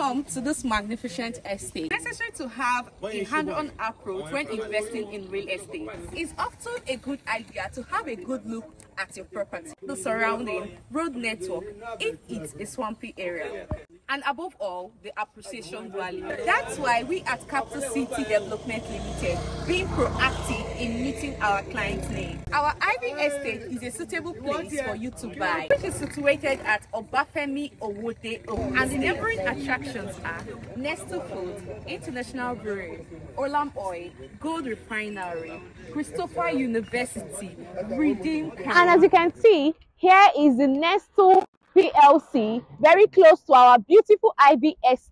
Welcome to this magnificent estate. Necessary to have a hand-on approach when investing in real estate. It's often a good idea to have a good look at your property, the surrounding road network, if it's a swampy area, and above all, the appreciation value. That's why we at Capital City Development Limited being proactive in meeting our clients' needs. Our Ivy estate is a suitable place for you to buy, which is situated at Obafemi Owode, and the neighboring attractions are Nestle Food, International Breweries, Olam Oil, Gold Refinery, Christopher University, Redeem Camp. And as you can see, here is the Nestle PLC, very close to our beautiful Ivy estate.